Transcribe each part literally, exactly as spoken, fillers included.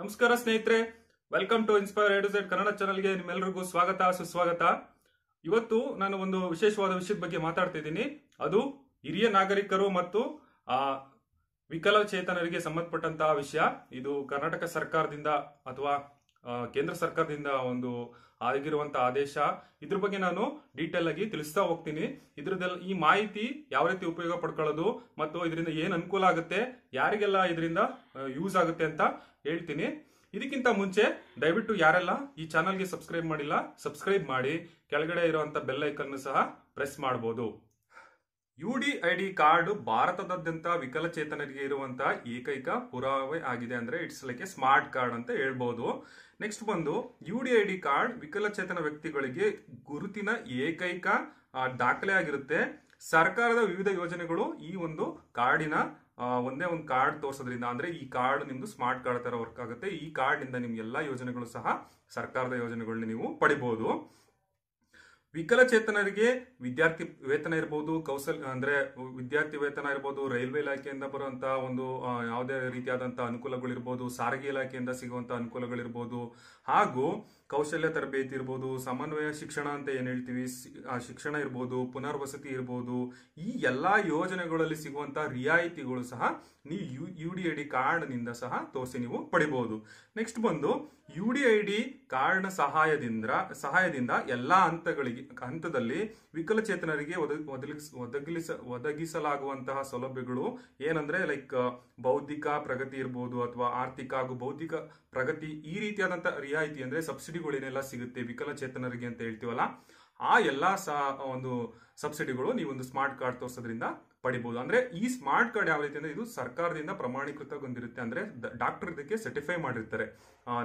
ನಮಸ್ಕಾರ ಸ್ನೇಹಿತರೆ, welcome to inspire A to Z Kannada channel ಗೆ ನಿಮ್ಮೆಲ್ಲರಿಗೂ ಸ್ವಾಗತ ಸುಸ್ವಾಗತ. ಇವತ್ತು ನಾನು ಒಂದು ವಿಶೇಷವಾದ ವಿಷಯದ ಬಗ್ಗೆ ಮಾತಾಡ್ತಿದ್ದೀನಿ. ಅದು ಹಿರಿಯ ನಾಗರಿಕರು ಮತ್ತು ಆ ವಿಕಲಚೇತನರಿಗೆ ಸಂಬಂಧಪಟ್ಟಂತಹ ವಿಷಯ. ಇದು ಕರ್ನಾಟಕ ಸರ್ಕಾರದಿಂದ ಅಥವಾ ಕೇಂದ್ರ ಸರ್ಕಾರದಿಂದ ಒಂದು ಆಗಿರುವಂತಹ ಆದೇಶ. ಇದ್ರ ಬಗ್ಗೆ ನಾನು ಡೀಟೇಲ್ ಆಗಿ ತಿಳಿಸ್ತಾ ಹೋಗ್ತೀನಿ. ಇದ್ರದಲ್ಲಿ ಈ ಮಾಹಿತಿ ಯಾವ ರೀತಿ ಉಪಯೋಗ ಪಡ್ಕೊಳ್ಳೋದು ಮತ್ತು ಇದರಿಂದ ಏನ್ ಅನುಕೂಲ ಆಗುತ್ತೆ, ಯಾರಿಗೆಲ್ಲ ಇದರಿಂದ ಯೂಸ್ ಆಗುತ್ತೆ ಅಂತ ಹೇಳ್ತೀನಿ. ಇದಕ್ಕಿಂತ ಮುಂಚೆ ದಯವಿಟ್ಟು ಯಾರೆಲ್ಲ ಈ ಚಾನಲ್ಗೆ ಸಬ್ಸ್ಕ್ರೈಬ್ ಮಾಡಿಲ್ಲ, ಸಬ್ಸ್ಕ್ರೈಬ್ ಮಾಡಿ. ಕೆಳಗಡೆ ಇರುವಂತ ಬೆಲ್ ಐಕನ್ ಸಹ ಪ್ರೆಸ್ ಮಾಡಬಹುದು. ಯುಡಿಐಡಿ ಕಾರ್ಡ್ ಭಾರತದಾದ್ಯಂತ ವಿಕಲಚೇತನರಿಗೆ ಇರುವಂತಹ ಏಕೈಕ ಪುರಾವೆ ಆಗಿದೆ. ಅಂದ್ರೆ it's like a smart card ಅಂತ ಹೇಳ್ಬಹುದು. ನೆಕ್ಸ್ಟ್ ಬಂದು ಯುಡಿಐಡಿ ಕಾರ್ಡ್ ವಿಕಲಚೇತನ ವ್ಯಕ್ತಿಗಳಿಗೆ ಗುರುತಿನ ಏಕೈಕ ದಾಖಲೆ ಆಗಿರುತ್ತೆ. ಸರ್ಕಾರದ ವಿವಿಧ ಯೋಜನೆಗಳು ಈ ಒಂದು ಕಾರ್ಡಿನ ಒಂದೇ ಒಂದು ಕಾರ್ಡ್ ತೋರಿಸೋದ್ರಿಂದ, ಅಂದ್ರೆ ಈ ಕಾರ್ಡ್ ನಿಮ್ದು ಸ್ಮಾರ್ಟ್ ಕಾರ್ಡ್ ತರ ವರ್ಕ್ ಆಗುತ್ತೆ. ಈ ಕಾರ್ಡ್ ನಿಂದ ನಿಮ್ ಎಲ್ಲಾ ಯೋಜನೆಗಳು ಸಹ ಸರ್ಕಾರದ ಯೋಜನೆಗಳನ್ನ ನೀವು ಪಡಿಬಹುದು. ವಿಕಲಚೇತನರಿಗೆ ವಿದ್ಯಾರ್ಥಿ ವೇತನ ಇರಬಹುದು, ಕೌಶಲ್ಯ ಅಂದ್ರೆ ವಿದ್ಯಾರ್ಥಿ ವೇತನ ಇರಬಹುದು, ರೈಲ್ವೆ ಇಲಾಖೆಯಿಂದ ಬರುವಂತಹ ಒಂದು ಯಾವುದೇ ರೀತಿಯಾದಂತಹ ಅನುಕೂಲಗಳಿರ್ಬೋದು, ಸಾರಿಗೆ ಇಲಾಖೆಯಿಂದ ಸಿಗುವಂತಹ ಅನುಕೂಲಗಳಿರ್ಬೋದು, ಹಾಗೂ ಕೌಶಲ್ಯ ತರಬೇತಿ ಇರ್ಬೋದು, ಸಮನ್ವಯ ಶಿಕ್ಷಣ ಅಂತ ಏನ್ ಹೇಳ್ತೀವಿ ಶಿಕ್ಷಣ ಇರ್ಬೋದು, ಪುನರ್ವಸತಿ ಇರ್ಬೋದು, ಈ ಎಲ್ಲಾ ಯೋಜನೆಗಳಲ್ಲಿ ಸಿಗುವಂತಹ ರಿಯಾಯಿತಿಗಳು ಸಹ ನೀವು ಯು ಯುಡಿಐಡಿ ಕಾರ್ಡ್ ನಿಂದ ಸಹ ತೋರಿಸಿ ನೀವು ಪಡಿಬಹುದು. ನೆಕ್ಸ್ಟ್ ಬಂದು ಯುಡಿಐಡಿ ಕಾರ್ಡ್ ನ ಸಹಾಯದಿಂದ ಸಹಾಯದಿಂದ ಎಲ್ಲಾ ಹಂತಗಳಿಗೆ ಹಂತದಲ್ಲಿ ವಿಕಲಚೇತನರಿಗೆ ಒದಗಿಸ ಒದಗಿಸಲಾಗುವಂತಹ ಸೌಲಭ್ಯಗಳು ಏನಂದ್ರೆ ಲೈಕ್ ಬೌದ್ಧಿಕ ಪ್ರಗತಿ ಇರ್ಬೋದು ಅಥವಾ ಆರ್ಥಿಕ ಹಾಗೂ ಬೌದ್ಧಿಕ ಪ್ರಗತಿ, ಈ ರೀತಿಯಾದಂತಹ ರಿಯಾಯಿತಿ ಅಂದ್ರೆ ಸಬ್ಸಿಡಿಗಳೇನೆಲ್ಲ ಸಿಗುತ್ತೆ ವಿಕಲಚೇತನರಿಗೆ ಅಂತ ಹೇಳ್ತೀವಲ್ಲ, ಆ ಎಲ್ಲಾ ಒಂದು ಸಬ್ಸಿಡಿಗಳು ನೀವೊಂದು ಸ್ಮಾರ್ಟ್ ಕಾರ್ಡ್ ತೋರಿಸೋದ್ರಿಂದ ಪಡಿಬಹುದು. ಅಂದ್ರೆ ಈ ಸ್ಮಾರ್ಟ್ ಕಾರ್ಡ್ ಯಾವ ರೀತಿ ಅಂದ್ರೆ ಇದು ಸರ್ಕಾರದಿಂದ ಪ್ರಮಾಣೀಕೃತಗೊಂಡಿರುತ್ತೆ. ಅಂದ್ರೆ ಡಾಕ್ಟರ್ ಇದಕ್ಕೆ ಸರ್ಟಿಫೈ ಮಾಡಿರ್ತಾರೆ,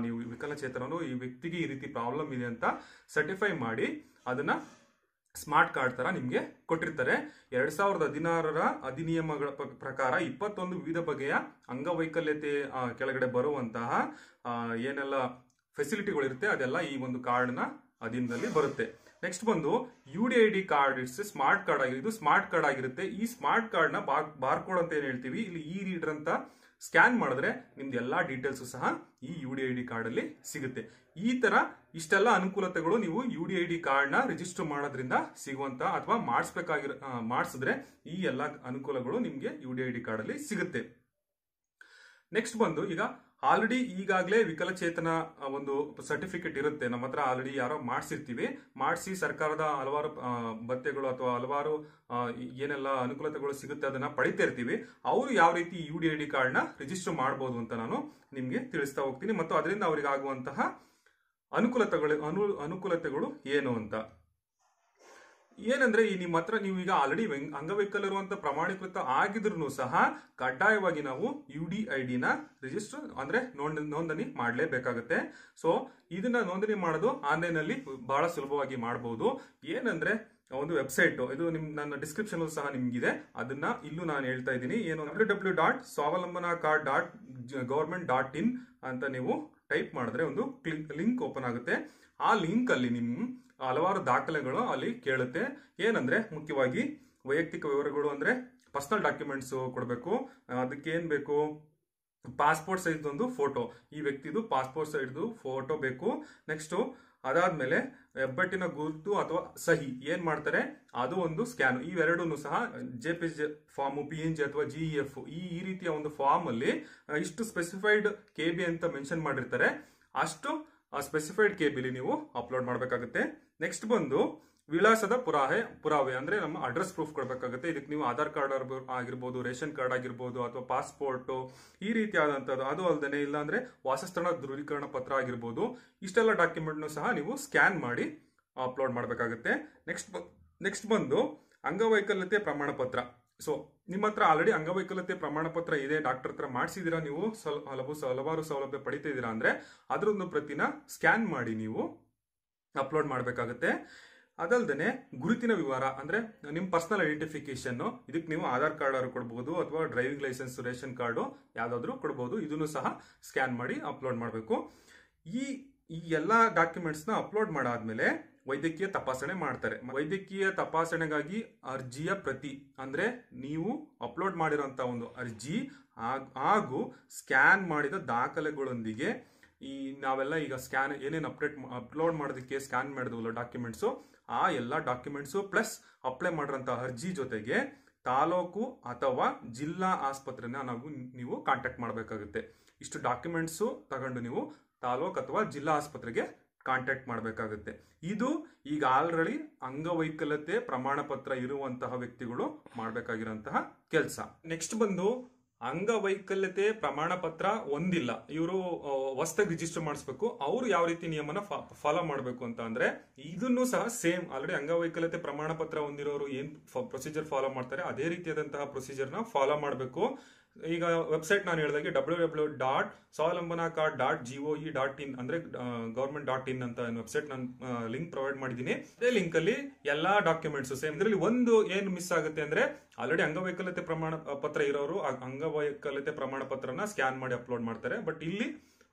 ನೀವು ವಿಕಲಚೇತನರು, ಈ ವ್ಯಕ್ತಿಗೆ ಈ ರೀತಿ ಪ್ರಾಬ್ಲಮ್ ಇದೆ ಅಂತ ಸರ್ಟಿಫೈ ಮಾಡಿ ಅದನ್ನ ಸ್ಮಾರ್ಟ್ ಕಾರ್ಡ್ ತರ ನಿಮ್ಗೆ ಕೊಟ್ಟಿರ್ತಾರೆ. ಎರಡ್ ಸಾವಿರದ ಹದಿನಾರರ ಅಧಿನಿಯಮಗಳ ಪ್ರಕಾರ ಇಪ್ಪತ್ತೊಂದು ವಿವಿಧ ಬಗೆಯ ಅಂಗವೈಕಲ್ಯತೆ ಕೆಳಗಡೆ ಬರುವಂತಹ ಏನೆಲ್ಲ ಫೆಸಿಲಿಟಿಗಳು ಇರುತ್ತೆ ಅದೆಲ್ಲ ಈ ಒಂದು ಕಾರ್ಡ್ ನ ಅಧೀನದಲ್ಲಿ ಬರುತ್ತೆ. ನೆಕ್ಸ್ಟ್ ಬಂದು UDID card it's smart card ಆಗಿದೆ. ಇದು ಸ್ಮಾರ್ಟ್ ಕಾರ್ಡ್ ಆಗಿರುತ್ತೆ. ಈ ಸ್ಮಾರ್ಟ್ ಕಾರ್ಡ್ ನ ಬಾರ್ಕೋಡ್ ಅಂತ ಏನ್ ಹೇಳ್ತೀವಿ, ಇಲ್ಲಿ ಇ ರೀಡರ್ ಅಂತ ಸ್ಕ್ಯಾನ್ ಮಾಡಿದ್ರೆ ನಿಮ್ದು ಎಲ್ಲಾ ಡೀಟೇಲ್ಸ್ ಸಹ ಈ ಯುಡಿಐಡಿ ಕಾರ್ಡ್ ಅಲ್ಲಿ ಸಿಗುತ್ತೆ. ಈ ತರ ಇಷ್ಟೆಲ್ಲ ಅನುಕೂಲತೆಗಳು ನೀವು ಯುಡಿಐಡಿ ಕಾರ್ಡ್ ನ ರಿಜಿಸ್ಟರ್ ಮಾಡೋದ್ರಿಂದ ಸಿಗುವಂತ ಅಥವಾ ಮಾಡಿಸ್ಬೇಕಾಗಿರೋ ಮಾಡಿಸಿದ್ರೆ ಈ ಎಲ್ಲಾ ಅನುಕೂಲಗಳು ನಿಮ್ಗೆ ಯುಡಿಐಡಿ ಕಾರ್ಡ್ ಅಲ್ಲಿ ಸಿಗುತ್ತೆ. ನೆಕ್ಸ್ಟ್ ಬಂದು ಈಗ ಆಲ್ರೆಡಿ ಈಗಾಗಲೇ ವಿಕಲಚೇತನ ಒಂದು ಸರ್ಟಿಫಿಕೇಟ್ ಇರುತ್ತೆ ನಮ್ಮ ಹತ್ರ, ಆಲ್ರೆಡಿ ಯಾರೋ ಮಾಡಿಸಿರ್ತೀವಿ. ಮಾಡಿಸಿ ಸರ್ಕಾರದ ಹಲವಾರು ಭತ್ಯೆಗಳು ಅಥವಾ ಹಲವಾರು ಏನೆಲ್ಲ ಅನುಕೂಲತೆಗಳು ಸಿಗುತ್ತೆ ಅದನ್ನ ಪಡಿತಾ ಇರ್ತೀವಿ. ಅವರು ಯಾವ ರೀತಿ ಯುಡಿಐಡಿ ಕಾರ್ಡ್ ನ ರಿಜಿಸ್ಟರ್ ಮಾಡಬಹುದು ಅಂತ ನಾನು ನಿಮ್ಗೆ ತಿಳಿಸ್ತಾ ಹೋಗ್ತೀನಿ, ಮತ್ತು ಅದರಿಂದ ಅವರಿಗೆ ಆಗುವಂತಹ ಅನುಕೂಲತೆಗಳು ಅನು ಅನುಕೂಲತೆಗಳು ಏನು ಅಂತ ಏನಂದ್ರೆ, ಈ ನಿಮ್ಮ ಹತ್ರ ನೀವು ಈಗ ಆಲ್ರೆಡಿ ಅಂಗವೈಕಲ್ಯರು ಅಂತ ಪ್ರಮಾಣೀಕೃತ ಆಗಿದ್ರು ಸಹ ಕಡ್ಡಾಯವಾಗಿ ನಾವು ಯುಡಿಐಡಿ ನ ರಿಜಿಸ್ಟರ್ ಅಂದ್ರೆ ನೋಂದಣಿ ಮಾಡಲೇಬೇಕಾಗುತ್ತೆ. ಸೊ ಇದನ್ನ ನೋಂದಣಿ ಮಾಡೋದು ಆನ್ಲೈನ್ ಅಲ್ಲಿ ಬಹಳ ಸುಲಭವಾಗಿ ಮಾಡಬಹುದು. ಏನಂದ್ರೆ ಒಂದು ವೆಬ್ಸೈಟ್, ಇದು ನಿಮ್ ನನ್ನ ಡಿಸ್ಕ್ರಿಪ್ಷನ್ ಸಹ ನಿಮ್ಗಿದೆ, ಅದನ್ನ ಇಲ್ಲೂ ನಾನು ಹೇಳ್ತಾ ಇದ್ದೀನಿ. ಏನು W W dot Swavalambana card dot government dot in ಅಂತ ನೀವು ಟೈಪ್ ಮಾಡಿದ್ರೆ ಒಂದು ಲಿಂಕ್ ಓಪನ್ ಆಗುತ್ತೆ. ಆ ಲಿಂಕ್ ಅಲ್ಲಿ ನಿಮ್ಮ ಹಲವಾರು ದಾಖಲೆಗಳು ಅಲ್ಲಿ ಕೇಳುತ್ತೆ. ಏನಂದ್ರೆ ಮುಖ್ಯವಾಗಿ ವೈಯಕ್ತಿಕ ವಿವರಗಳು ಅಂದ್ರೆ ಪರ್ಸನಲ್ ಡಾಕ್ಯುಮೆಂಟ್ಸ್ ಕೊಡಬೇಕು. ಅದಕ್ಕೆ ಏನ್ ಬೇಕು, ಪಾಸ್ಪೋರ್ಟ್ ಸೈಜ್ ಒಂದು ಫೋಟೋ, ಈ ವ್ಯಕ್ತಿದು ಪಾಸ್ಪೋರ್ಟ್ ಸೈಜ್ದು ಫೋಟೋ ಬೇಕು. ನೆಕ್ಸ್ಟ್ ಅದಾದ್ಮೇಲೆ ಹೆಬ್ಬೆಟ್ಟಿನ ಗುರುತು ಅಥವಾ ಸಹಿ ಏನ್ ಮಾಡ್ತಾರೆ ಅದು ಒಂದು ಸ್ಕ್ಯಾನ್, ಇವೆರಡೂ ಸಹ J P J form, P N G ಅಥವಾ ಜಿ ಎಫ್ ಈ ರೀತಿಯ ಒಂದು ಫಾರ್ಮ್ ಅಲ್ಲಿ ಇಷ್ಟು ಸ್ಪೆಸಿಫೈಡ್ ಕೆ ಬಿ ಅಂತ ಮೆನ್ಷನ್ ಮಾಡಿರ್ತಾರೆ, ಅಷ್ಟು ಸ್ಪೆಸಿಫೈಡ್ ಕೆ ಬಿಲಿ ನೀವು ಅಪ್ಲೋಡ್ ಮಾಡಬೇಕಾಗುತ್ತೆ. ನೆಕ್ಸ್ಟ್ ಬಂದು ವಿಳಾಸದ ಪುರಾವೆ ಪುರಾವೆ ಅಂದ್ರೆ ನಮ್ಮ ಅಡ್ರೆಸ್ ಪ್ರೂಫ್ ಕೊಡಬೇಕಾಗುತ್ತೆ. ಇದಕ್ಕೆ ನೀವು ಆಧಾರ್ ಕಾರ್ಡ್ ಆಗಿರ್ಬೋದು, ರೇಷನ್ ಕಾರ್ಡ್ ಆಗಿರ್ಬೋದು, ಅಥವಾ ಪಾಸ್ಪೋರ್ಟ್ ಈ ರೀತಿಯಾದಂಥದ್ದು. ಅದು ಅಲ್ಲದೆ ಇಲ್ಲ ಅಂದ್ರೆ ವಾಸಸ್ಥಳ ಧೃವೀಕರಣ ಪತ್ರ ಆಗಿರ್ಬೋದು, ಇಷ್ಟೆಲ್ಲ ಡಾಕ್ಯುಮೆಂಟ್ನು ಸಹ ನೀವು ಸ್ಕ್ಯಾನ್ ಮಾಡಿ ಅಪ್ಲೋಡ್ ಮಾಡಬೇಕಾಗುತ್ತೆ. ನೆಕ್ಸ್ಟ್ ನೆಕ್ಸ್ಟ್ ಬಂದು ಅಂಗವೈಕಲ್ಯತೆ ಪ್ರಮಾಣ ಪತ್ರ. ಸೊ ನಿಮ್ಮ ಹತ್ರ ಆಲ್ರೆಡಿ ಅಂಗವೈಕಲ್ಯತೆ ಪ್ರಮಾಣ ಪತ್ರ ಇದೆ, ಡಾಕ್ಟರ್ ಹತ್ರ ಮಾಡಿಸಿದಿರಾ, ನೀವು ಹಲವು ಹಲವಾರು ಸೌಲಭ್ಯ ಪಡಿತಿದ್ದೀರಾ ಅಂದ್ರೆ ಅದರೊಂದು ಪ್ರತಿನ ಸ್ಕ್ಯಾನ್ ಮಾಡಿ ನೀವು ಅಪ್ಲೋಡ್ ಮಾಡಬೇಕಾಗುತ್ತೆ. ಅದಲ್ದೇ ಗುರುತಿನ ವಿವರ ಅಂದ್ರೆ ನಿಮ್ಮ ಪರ್ಸನಲ್ ಐಡೆಂಟಿಫಿಕೇಶನ್, ಇದಕ್ಕೆ ನೀವು ಆಧಾರ್ ಕಾರ್ಡ್ ಆದ್ರೂ ಕೊಡಬಹುದು ಅಥವಾ ಡ್ರೈವಿಂಗ್ ಲೈಸೆನ್ಸ್, ರೇಷನ್ ಕಾರ್ಡು ಯಾವ್ದಾದ್ರು ಕೊಡಬಹುದು. ಇದನ್ನು ಸಹ ಸ್ಕ್ಯಾನ್ ಮಾಡಿ ಅಪ್ಲೋಡ್ ಮಾಡಬೇಕು. ಈ ಈ ಎಲ್ಲ ಡಾಕ್ಯುಮೆಂಟ್ಸ್ನ ಅಪ್ಲೋಡ್ ಮಾಡಾದ್ಮೇಲೆ ವೈದ್ಯಕೀಯ ತಪಾಸಣೆ ಮಾಡ್ತಾರೆ. ವೈದ್ಯಕೀಯ ತಪಾಸಣೆಗಾಗಿ ಅರ್ಜಿಯ ಪ್ರತಿ ಅಂದ್ರೆ ನೀವು ಅಪ್ಲೋಡ್ ಮಾಡಿರೋಂತ ಒಂದು ಅರ್ಜಿ ಹಾಗೂ ಸ್ಕ್ಯಾನ್ ಮಾಡಿದ ದಾಖಲೆಗಳೊಂದಿಗೆ ಈ ನಾವೆಲ್ಲ ಈಗ ಸ್ಕ್ಯಾನ್ ಏನೇನು ಅಪ್ಡೇಟ್ ಅಪ್ಲೋಡ್ ಮಾಡೋದಕ್ಕೆ ಸ್ಕ್ಯಾನ್ ಮಾಡಿದ್ವಲ್ಲ ಡಾಕ್ಯುಮೆಂಟ್ಸು ಆ ಎಲ್ಲ ಡಾಕ್ಯುಮೆಂಟ್ಸು ಪ್ಲಸ್ ಅಪ್ಲೈ ಮಾಡಿರೋಂಥ ಅರ್ಜಿ ಜೊತೆಗೆ ತಾಲೂಕು ಅಥವಾ ಜಿಲ್ಲಾ ಆಸ್ಪತ್ರೆನ ನಾವು ನೀವು ಕಾಂಟ್ಯಾಕ್ಟ್ ಮಾಡಬೇಕಾಗುತ್ತೆ. ಇಷ್ಟು ಡಾಕ್ಯುಮೆಂಟ್ಸು ತಗೊಂಡು ನೀವು ತಾಲೂಕು ಅಥವಾ ಜಿಲ್ಲಾ ಆಸ್ಪತ್ರೆಗೆ ಕಾಂಟ್ಯಾಕ್ಟ್ ಮಾಡಬೇಕಾಗುತ್ತೆ. ಇದು ಈಗ ಆಲ್ರೆಡಿ ಅಂಗವೈಕಲ್ಯತೆ ಪ್ರಮಾಣ ಪತ್ರ ಇರುವಂತಹ ವ್ಯಕ್ತಿಗಳು ಮಾಡಬೇಕಾಗಿರೋಂತಹ ಕೆಲಸ. ನೆಕ್ಸ್ಟ್ ಬಂದು ಅಂಗವೈಕಲ್ಯತೆ ಪ್ರಮಾಣ ಪತ್ರ ಒಂದಿಲ್ಲ ಇವರು ಹೊಸದಾಗಿ ರಿಜಿಸ್ಟರ್ ಮಾಡಿಸ್ಬೇಕು, ಅವರು ಯಾವ ರೀತಿ ನಿಯಮನ ಫಾಲೋ ಮಾಡಬೇಕು ಅಂತ ಅಂದ್ರೆ ಇದನ್ನು ಸಹ ಸೇಮ್ ಆಲ್ರೆಡಿ ಅಂಗವೈಕಲ್ಯತೆ ಪ್ರಮಾಣ ಪತ್ರ ಹೊಂದಿರೋರು ಏನ್ ಪ್ರೊಸೀಜರ್ ಫಾಲೋ ಮಾಡ್ತಾರೆ ಅದೇ ರೀತಿಯಾದಂತಹ ಪ್ರೊಸೀಜರ್ನ ಫಾಲೋ ಮಾಡಬೇಕು. ಈಗ ವೆಬ್ಸೈಟ್ ನಾನು ಹೇಳಿದಾಗೆ W W dot Swavalambana card dot G O E dot in ಅಂದ್ರೆ ಗೌರ್ಮೆಂಟ್ ಡಾಟ್ ಇನ್ ಅಂತ ವೆಬ್ಸೈಟ್ ನಾನು ಲಿಂಕ್ ಪ್ರೊವೈಡ್ ಮಾಡಿದ್ದೀನಿ. ಅದೇ ಲಿಂಕ್ ಅಲ್ಲಿ ಎಲ್ಲಾ ಡಾಕ್ಯುಮೆಂಟ್ಸ್ ಸೇಮ್. ಇದರಲ್ಲಿ ಒಂದು ಏನು ಮಿಸ್ ಆಗುತ್ತೆ ಅಂದ್ರೆ ಆಲ್ರೆಡಿ ಅಂಗವೈಕಲ್ಯತೆ ಪ್ರಮಾಣ ಪತ್ರ ಇರೋರು ಅಂಗವೈಕಲ್ಯತೆ ಪ್ರಮಾಣ ಪತ್ರನ ಸ್ಕ್ಯಾನ್ ಮಾಡಿ ಅಪ್ಲೋಡ್ ಮಾಡ್ತಾರೆ. ಬಟ್ ಇಲ್ಲಿ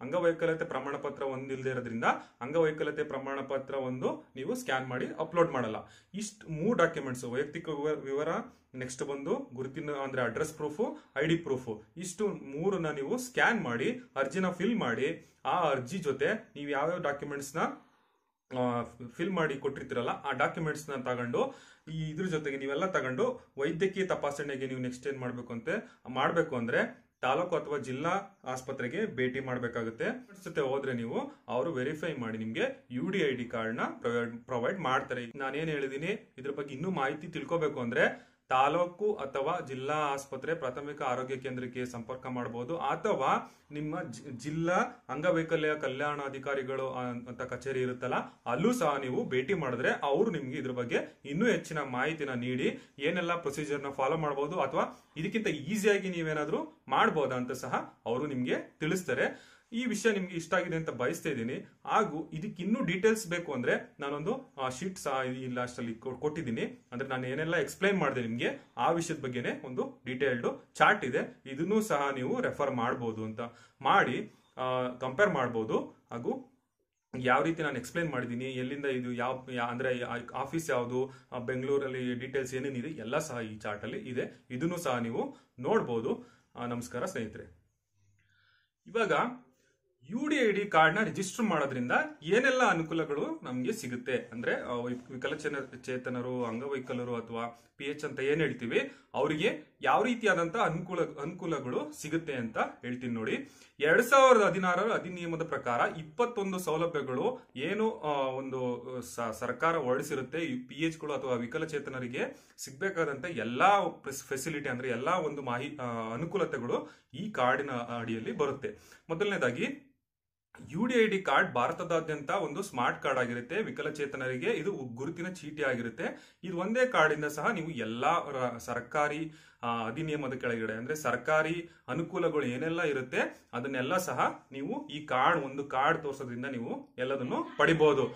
ಅಂಗವೈಕಲ್ಯತೆ ಪ್ರಮಾಣ ಪತ್ರ ಒಂದು ಇಲ್ಲದೆ ಇರೋದ್ರಿಂದ ಅಂಗವೈಕಲ್ಯತೆ ಪ್ರಮಾಣ ಪತ್ರ ಒಂದು ನೀವು ಸ್ಕ್ಯಾನ್ ಮಾಡಿ ಅಪ್ಲೋಡ್ ಮಾಡಲ್ಲ. ಇಷ್ಟು ಮೂರು ಡಾಕ್ಯುಮೆಂಟ್ಸ್ ವೈಯಕ್ತಿಕ ವಿವರ ನೆಕ್ಸ್ಟ್ ಬಂದು ಗುರುತಿನ ಅಂದ್ರೆ address proof I D proof ಇಷ್ಟು ಮೂರನ್ನ ನೀವು ಸ್ಕ್ಯಾನ್ ಮಾಡಿ ಅರ್ಜಿನ ಫಿಲ್ ಮಾಡಿ ಆ ಅರ್ಜಿ ಜೊತೆ ನೀವು ಯಾವ್ಯಾವ ಡಾಕ್ಯುಮೆಂಟ್ಸ್ನ ಫಿಲ್ ಮಾಡಿ ಕೊಟ್ಟಿರ್ತಿರಲ್ಲ ಆ ಡಾಕ್ಯುಮೆಂಟ್ಸ್ನ ತಗೊಂಡು ಈ ಇದ್ರ ಜೊತೆಗೆ ನೀವೆಲ್ಲ ತಗೊಂಡು ವೈದ್ಯಕೀಯ ತಪಾಸಣೆಗೆ ನೀವು ನೆಕ್ಸ್ಟ್ ಏನು ಮಾಡಬೇಕು ಅಂತ ಮಾಡಬೇಕು ಅಂದರೆ ತಾಲೂಕು ಅಥವಾ ಜಿಲ್ಲಾ ಆಸ್ಪತ್ರೆಗೆ ಭೇಟಿ ಮಾಡಬೇಕಾಗುತ್ತೆ. ಜೊತೆ ಹೋದ್ರೆ ನೀವು ಅವರು ವೆರಿಫೈ ಮಾಡಿ ನಿಮಗೆ ಯು ಡಿ ಐ ಡಿ ಕಾರ್ಡ್ನ ಪ್ರೊವೈಡ್ ಪ್ರೊವೈಡ್ ಮಾಡ್ತಾರೆ. ನಾನೇನು ಹೇಳಿದ್ದೀನಿ ಇದ್ರ ಬಗ್ಗೆ ಇನ್ನೂ ಮಾಹಿತಿ ತಿಳ್ಕೋಬೇಕು ಅಂದ್ರೆ ತಾಲೂಕು ಅಥವಾ ಜಿಲ್ಲಾ ಆಸ್ಪತ್ರೆ ಪ್ರಾಥಮಿಕ ಆರೋಗ್ಯ ಕೇಂದ್ರಕ್ಕೆ ಸಂಪರ್ಕ ಮಾಡಬಹುದು ಅಥವಾ ನಿಮ್ಮ ಜಿಲ್ಲಾ ಅಂಗವೈಕಲ್ಯ ಕಲ್ಯಾಣಾಧಿಕಾರಿಗಳು ಅಂತ ಕಚೇರಿ ಇರುತ್ತಲ್ಲ ಅಲ್ಲೂ ಸಹ ನೀವು ಭೇಟಿ ಮಾಡಿದ್ರೆ ಅವರು ನಿಮ್ಗೆ ಇದ್ರ ಬಗ್ಗೆ ಇನ್ನೂ ಹೆಚ್ಚಿನ ಮಾಹಿತಿನ ನೀಡಿ ಏನೆಲ್ಲ ಪ್ರೊಸೀಜರ್ನ ಫಾಲೋ ಮಾಡಬಹುದು ಅಥವಾ ಇದಕ್ಕಿಂತ ಈಸಿಯಾಗಿ ನೀವೇನಾದ್ರೂ ಮಾಡಬಹುದಾ ಅಂತ ಸಹ ಅವರು ನಿಮ್ಗೆ ತಿಳಿಸ್ತಾರೆ. ಈ ವಿಷಯ ನಿಮ್ಗೆ ಇಷ್ಟ ಆಗಿದೆ ಅಂತ ಬಯಸ್ತಾ ಇದ್ದೀನಿ. ಹಾಗೂ ಇದಕ್ಕೆ ಇನ್ನೂ ಡೀಟೇಲ್ಸ್ ಬೇಕು ಅಂದ್ರೆ ನಾನೊಂದು ಶೀಟ್ ಸಹ ಈ ಲಾಸ್ಟ್ ಅಲ್ಲಿ ಕೊಟ್ಟಿದ್ದೀನಿ. ಅಂದ್ರೆ ನಾನು ಏನೆಲ್ಲ ಎಕ್ಸ್ಪ್ಲೈನ್ ಮಾಡಿದೆ ನಿಮ್ಗೆ ಆ ವಿಷಯದ ಬಗ್ಗೆನೇ ಒಂದು ಡೀಟೇಲ್ಡ್ ಚಾರ್ಟ್ ಇದೆ, ಇದನ್ನು ಸಹ ನೀವು ರೆಫರ್ ಮಾಡಬಹುದು ಅಂತ ಮಾಡಿ ಕಂಪೇರ್ ಮಾಡಬಹುದು. ಹಾಗೂ ಯಾವ ರೀತಿ ನಾನು ಎಕ್ಸ್ಪ್ಲೇನ್ ಮಾಡಿದ್ದೀನಿ, ಎಲ್ಲಿಂದ ಇದು ಯಾವ ಅಂದ್ರೆ ಆಫೀಸ್ ಯಾವುದು, ಬೆಂಗಳೂರಲ್ಲಿ ಡೀಟೇಲ್ಸ್ ಏನೇನಿದೆ ಎಲ್ಲ ಸಹ ಈ ಚಾರ್ಟ್ ಅಲ್ಲಿ ಇದೆ, ಇದನ್ನು ಸಹ ನೀವು ನೋಡ್ಬೋದು. ನಮಸ್ಕಾರ ಸ್ನೇಹಿತರೆ. ಇವಾಗ U D I D card ನ ರಿಜಿಸ್ಟರ್ ಮಾಡೋದ್ರಿಂದ ಏನೆಲ್ಲ ಅನುಕೂಲಗಳು ನಮಗೆ ಸಿಗುತ್ತೆ ಅಂದ್ರೆ ವಿಕಲಚೇನ ಚೇತನರು ಅಂಗವೈಕಲರು ಅಥವಾ ಪಿ ಎಚ್ ಅಂತ ಏನ್ ಹೇಳ್ತೀವಿ ಅವರಿಗೆ ಯಾವ ರೀತಿಯಾದಂತಹ ಅನುಕೂಲ ಅನುಕೂಲಗಳು ಸಿಗುತ್ತೆ ಅಂತ ಹೇಳ್ತೀನಿ ನೋಡಿ. ಎರಡ್ ಸಾವಿರದ ಹದಿನಾರರ ಅಧಿನಿಯಮದ ಪ್ರಕಾರ ಇಪ್ಪತ್ತೊಂದು ಸೌಲಭ್ಯಗಳು ಏನು ಒಂದು ಸರ್ಕಾರ ಹೊರಡಿಸಿರುತ್ತೆ ಪಿ ಎಚ್ ಗಳು ಅಥವಾ ವಿಕಲಚೇತನರಿಗೆ ಸಿಗ್ಬೇಕಾದಂತ ಎಲ್ಲಾ ಫೆಸಿಲಿಟಿ ಅಂದ್ರೆ ಎಲ್ಲಾ ಒಂದು ಮಾಹಿ ಅನುಕೂಲತೆಗಳು ಈ ಕಾರ್ಡಿನ ಅಡಿಯಲ್ಲಿ ಬರುತ್ತೆ. ಮೊದಲನೇದಾಗಿ ಯುಡಿಐಡಿ ಕಾರ್ಡ್ ಭಾರತದಾದ್ಯಂತ ಒಂದು ಸ್ಮಾರ್ಟ್ ಕಾರ್ಡ್ ಆಗಿರುತ್ತೆ. ವಿಕಲಚೇತನರಿಗೆ ಇದು ಗುರುತಿನ ಚೀಟಿ ಆಗಿರುತ್ತೆ. ಇದು ಒಂದೇ ಕಾರ್ಡ್ ಇಂದ ಸಹ ನೀವು ಎಲ್ಲಾ ಸರ್ಕಾರಿ ಅಧಿನಿಯಮದ ಕೆಳಗಡೆ ಅಂದ್ರೆ ಸರ್ಕಾರಿ ಅನುಕೂಲಗಳು ಏನೆಲ್ಲ ಇರುತ್ತೆ ಅದನ್ನೆಲ್ಲ ಸಹ ನೀವು ಈ ಕಾರ್ಡ್ ಒಂದು ಕಾರ್ಡ್ ತೋರಿಸೋದ್ರಿಂದ ನೀವು ಎಲ್ಲದನ್ನು ಪಡಿಬಹುದು.